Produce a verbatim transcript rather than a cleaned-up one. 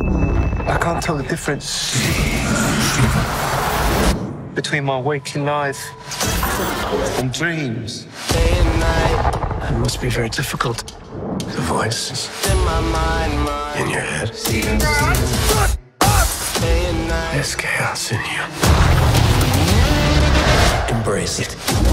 I can't tell the difference between my waking life and dreams. Day and night. It must be very difficult. The voices in my mind, mind. In your head. There's chaos in you. Embrace it.